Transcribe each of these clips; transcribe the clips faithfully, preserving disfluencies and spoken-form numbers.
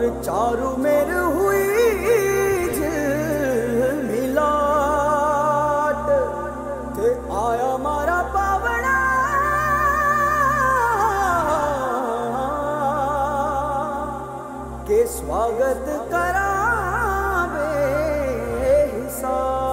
और चारों मेर हुई मिलाट ते आया मारा पावना के स्वागत करा बे हिसाब।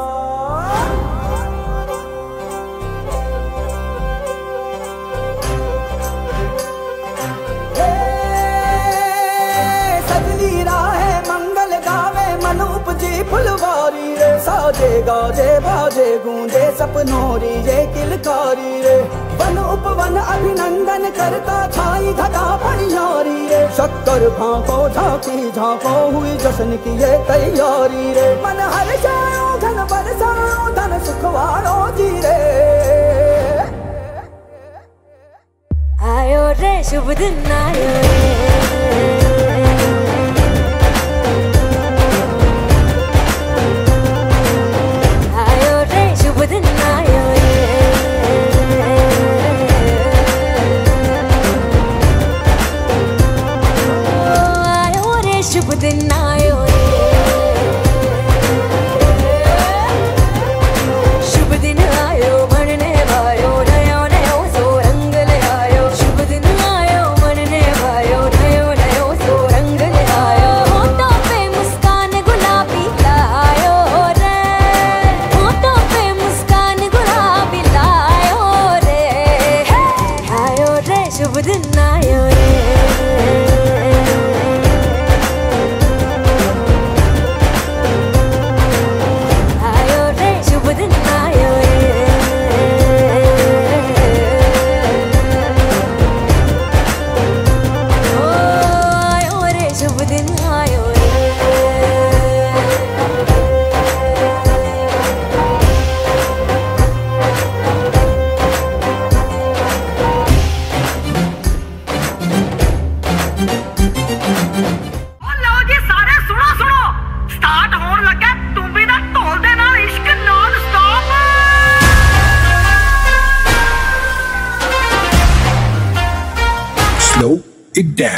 जी फुलवारी रे साजे गाजे बाजे गूंजे सपनोरी रे किलकारी रे वन उपवन अभिनंदन करता छाई घटा परियारी रे शक्कर भांको झांकी झांको हुई जश्न की ये तैयारी रे मन हर जाओ धन बरसाओ धन सुखवारो जी रे आयो रे शुभ दिन आयो रे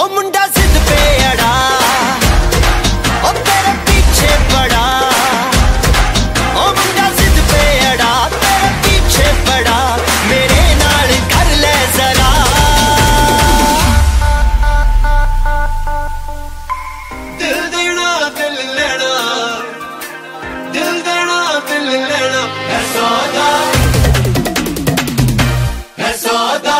ओ मुंडा सिद्ध पे अड़ा ओ तेरे पीछे पड़ा ओ मुंडा सिद्ध पे अड़ा तेरे पीछे पड़ा मेरे नाल कर ले जरा दिल देना दिल लेना दिल देना दिल लेना है सौदा है सौदा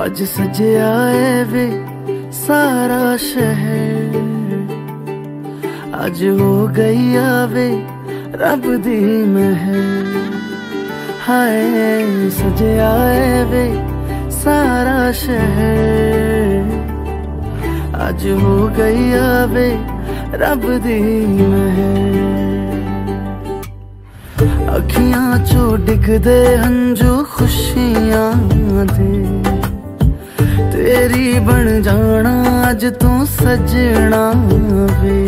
आज सजे आए वे सारा शहर आज हो गई आवे रब दी महर हाय सजे आए वे सारा शहर आज हो गई आवे रब दी महर अखियां चो डिगदे हंजू खुशियां दे तेरी बन जाना अज तू सजना वे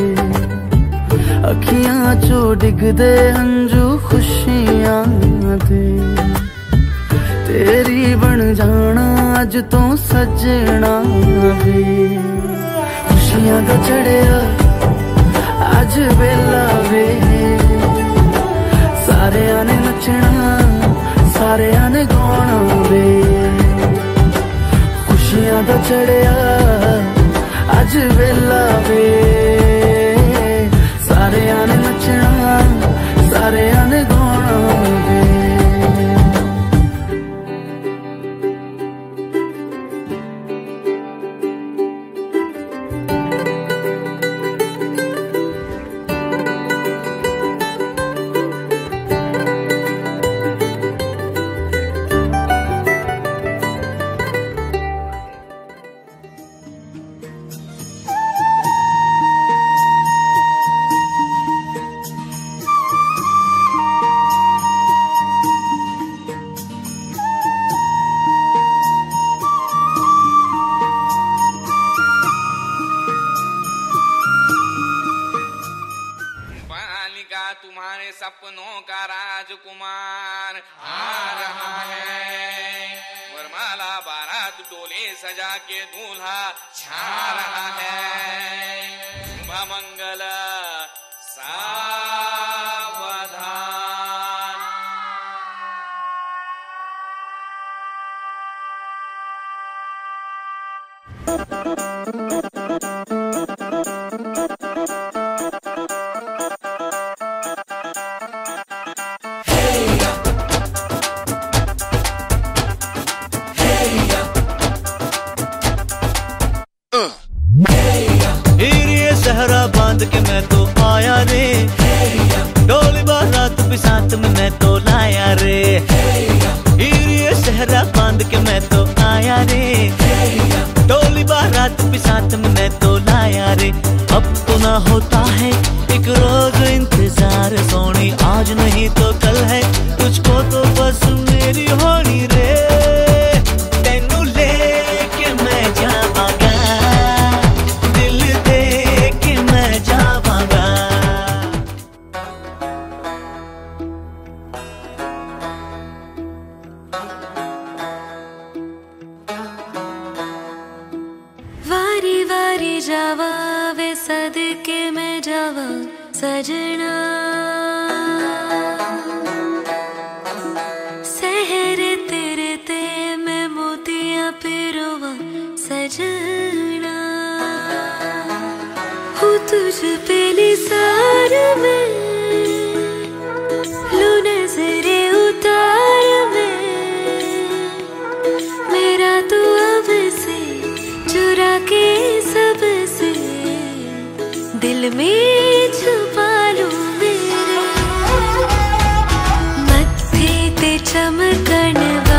अखियां चो डिगदे हंजू खुशियां दे तेरी बन जाना अज तू सजना वे खुशियां दा चढ़िया अज वेला वे सारे आने नचना सारे आने गाना वे खुशियां दा चढ़िया अज वेला वे सारे आने नचना सारे आने गाना वे तुम्हारे सपनों का राजकुमार आ रहा है। वरमाला बारात डोले सजा के दूल्हा छा रहा है। शुभ मंगल सावधान। सहरा बांध के मैं तो आया रे, डोली बारात भी साथ में मैं तो लाया रे। हीरे सहरा बांध के मैं तो आया रे, डोली बारात भी साथ में मैं तो लाया रे। अब तो ना होता है एक रोज इंतजार सोनी, आज नहीं तो कल है, तुझको तो बस मेरी होनी रे। सजना सहर तेरे ते मैं मोतिया पिरोवा सजना, हो तुझ पे निसार में लो नजरे उतार में, मेरा तो अब से चुरा के सब से दिल में चमकने।